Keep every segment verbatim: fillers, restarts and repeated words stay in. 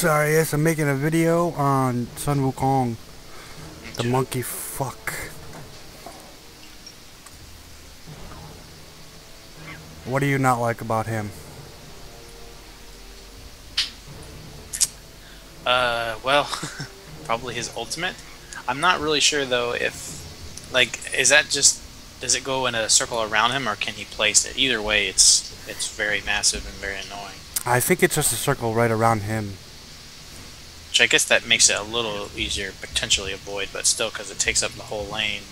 Sorry, yes, I'm making a video on Sun Wukong. The monkey fuck. What do you not like about him? Uh, well, probably his ultimate. I'm not really sure though if, like, is that just, does it go in a circle around him or can he place it? Either way, it's, it's very massive and very annoying. I think it's just a circle right around him. Which I guess that makes it a little easier, potentially avoid, but still, because it takes up the whole lane,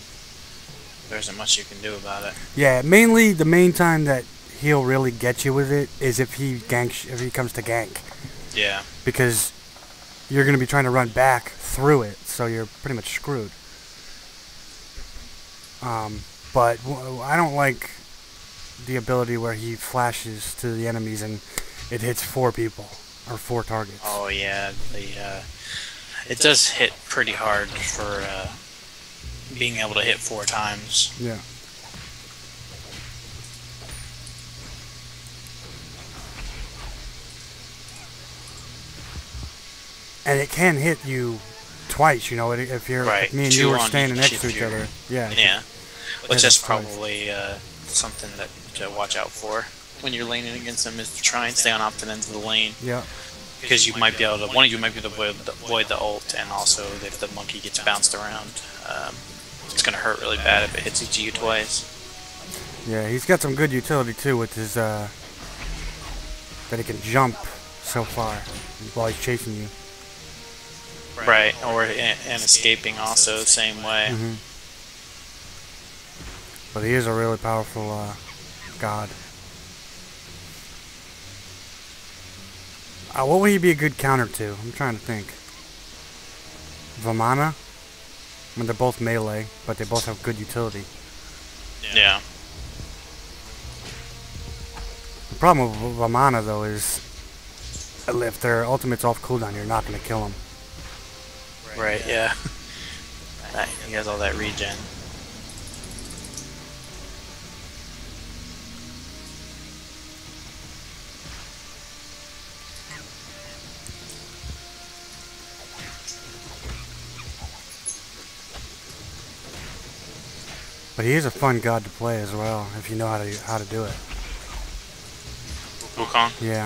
there isn't much you can do about it. Yeah, mainly the main time that he'll really get you with it is if he ganks, if he comes to gank. Yeah. Because you're going to be trying to run back through it, so you're pretty much screwed. Um, but w I don't like the ability where he flashes to the enemies and it hits four people, or four targets. Oh yeah, the, uh, it does hit pretty hard for uh, being able to hit four times. Yeah. And it can hit you twice, you know, if you're, right. me and Two you were standing next to each other. Yeah. Yeah. Which is probably uh, something that to watch out for when you're laning against them, is to try and stay on opposite ends of the lane. Yeah. Because you might be able to, one of you might be able to avoid the, avoid the ult, and also if the monkey gets bounced around, um, it's going to hurt really bad if it hits each of you twice. Yeah, he's got some good utility too with his, uh, that he can jump so far while he's chasing you. Right, or and escaping also the same way. Mm-hmm. But he is a really powerful uh, god. Uh, what would he be a good counter to? I'm trying to think. Vamana? I mean, they're both melee, but they both have good utility. Yeah. The problem with Vamana, though, is if their ultimate's off cooldown, you're not going to kill them. Right, yeah. Right, he has all that regen. But he is a fun god to play as well, if you know how to how to do it. Wukong? Yeah.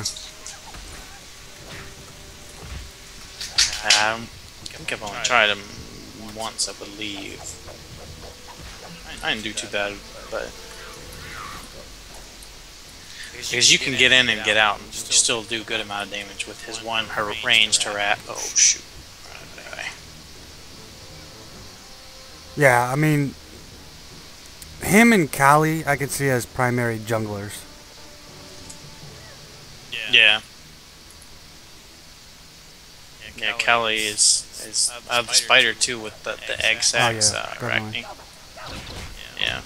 Um, I think I've only tried him once, I believe. I didn't do too bad, but because you can get in and get out and still do a good amount of damage with his one her ranged harat. Oh shoot! Yeah, I mean. Him and Kali, I can see as primary junglers. Yeah. Yeah, yeah Kali is is I have the spider too with the, the egg sacs. Oh, yeah, uh, Arachne. Yeah.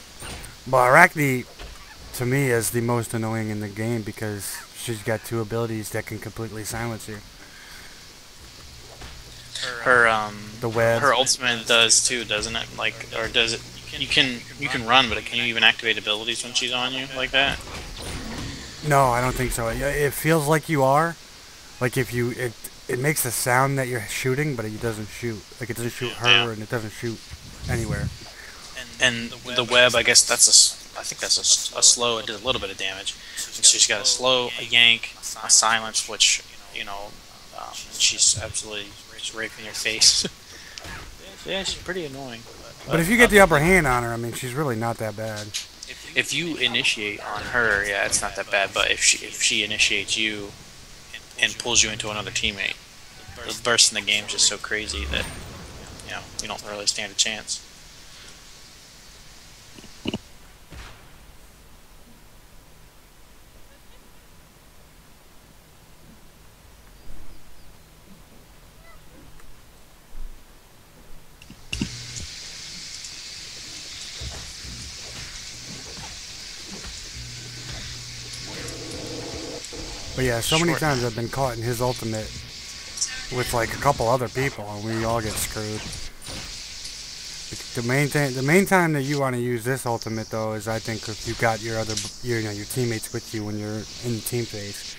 But Arachne, to me, is the most annoying in the game because she's got two abilities that can completely silence you. Her um. The web. Her ultimate does too, doesn't it? Like, or does it? You can you can run, but can you even activate abilities when she's on you like that? No, I don't think so. It feels like you are, like if you it it makes a sound that you're shooting, but it doesn't shoot. Like it doesn't shoot her, yeah. And it doesn't shoot anywhere. And, and the web, I guess that's a I think that's a, a slow. It did a little bit of damage. And she's got a slow, a yank, a silence, which you know um, she's absolutely raping your face. Yeah, she's pretty annoying. But, but if you get the upper hand on her, I mean, she's really not that bad. If you initiate on her, yeah, it's not that bad. But if she if she initiates you and pulls you into another teammate, the burst in the game is just so crazy that you know you don't really stand a chance. But yeah, so many times I've been caught in his ultimate with like a couple other people, and we all get screwed. The main thing, the main time that you want to use this ultimate though is, I think, if you got your other, your, you know, your teammates with you when you're in the team phase,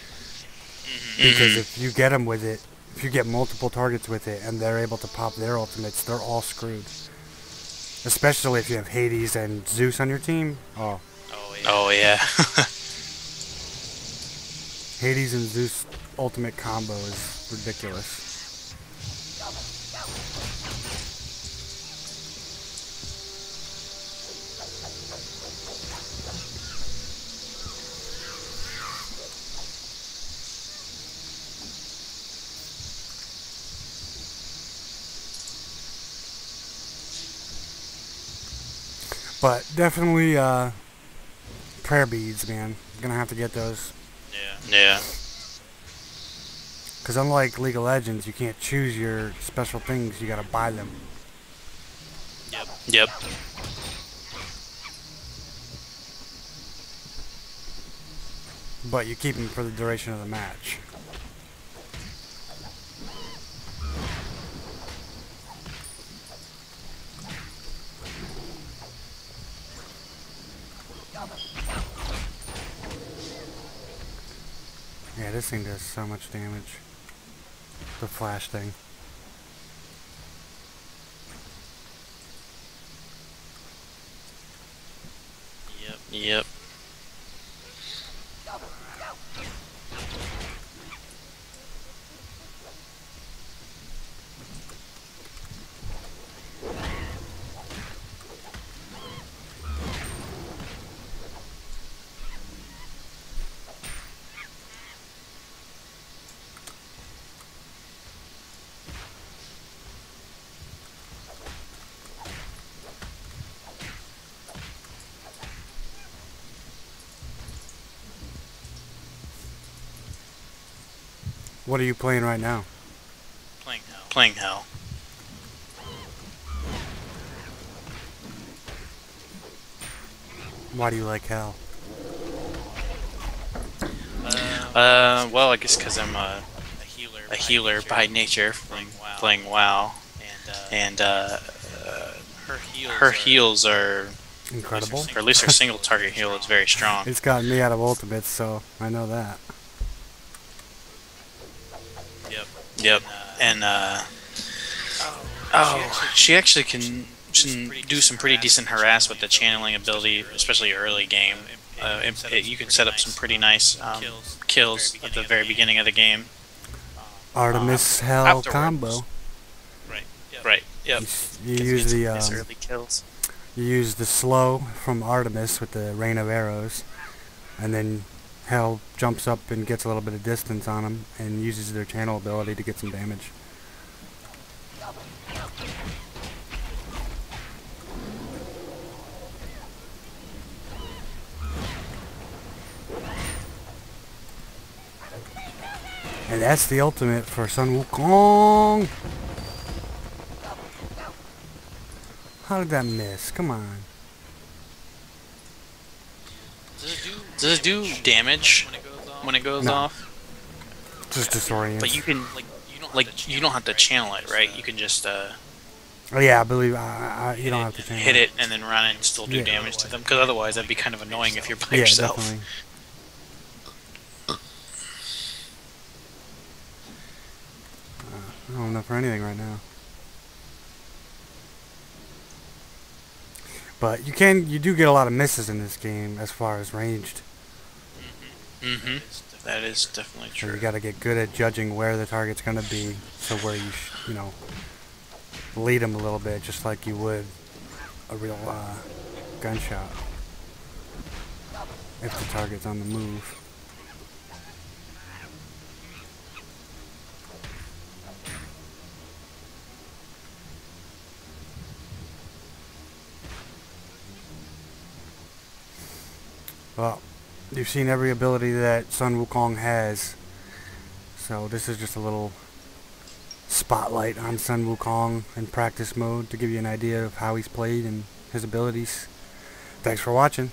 because if you get them with it, if you get multiple targets with it and they're able to pop their ultimates, they're all screwed. Especially if you have Hades and Zeus on your team. Oh, oh yeah. Oh, yeah. Hades and Zeus ultimate combo is ridiculous. But definitely uh, prayer beads, man. You're gonna have to get those. Yeah. Yeah. Because unlike League of Legends, you can't choose your special things. You gotta buy them. Yep. Yep. But you keep them for the duration of the match. Yeah, this thing does so much damage. The flash thing. Yep. Yep. What are you playing right now? Playing Hel. Playing Hel. Why do you like Hel? Uh, uh well, I guess because I'm a, a healer, a by, healer nature. by nature, playing WoW, playing WoW. and, uh, and uh, uh, her heals, her heals are, are incredible. Or at least her single target heal is very strong. It's gotten me out of ultimates, so I know that. Yep, and uh, oh, she actually can, can do some pretty decent harass with the channeling ability, especially early game. Uh, it, it, you can set up some pretty nice um, kills at the very beginning of the game. Artemis um, Hel combo. Right. Right. Yep. You, you use the um, early kills. You use the slow from Artemis with the rain of arrows, and then Hel jumps up and gets a little bit of distance on them and uses their channel ability to get some damage. And that's the ultimate for Sun Wukong! How did that miss? Come on. Does it do damage when it goes off? It goes no. off? Just disorients. But you can, like, you don't, like, you don't have to channel it, right? You can just, uh... Oh, yeah, I believe, uh, I, you don't have to channel it. Hit it and then run and still do yeah. damage to them, because otherwise that'd be kind of annoying if you're by yeah, yourself. Definitely. Uh, I don't know for anything right now. But you can, you do get a lot of misses in this game as far as ranged. Mm-hmm. That is definitely true. So you got to get good at judging where the target's going to be, so where you, sh you know, lead them a little bit, just like you would a real uh, gunshot. If the target's on the move. Well, you've seen every ability that Sun Wukong has, so this is just a little spotlight on Sun Wukong in practice mode to give you an idea of how he's played and his abilities. Thanks for watching.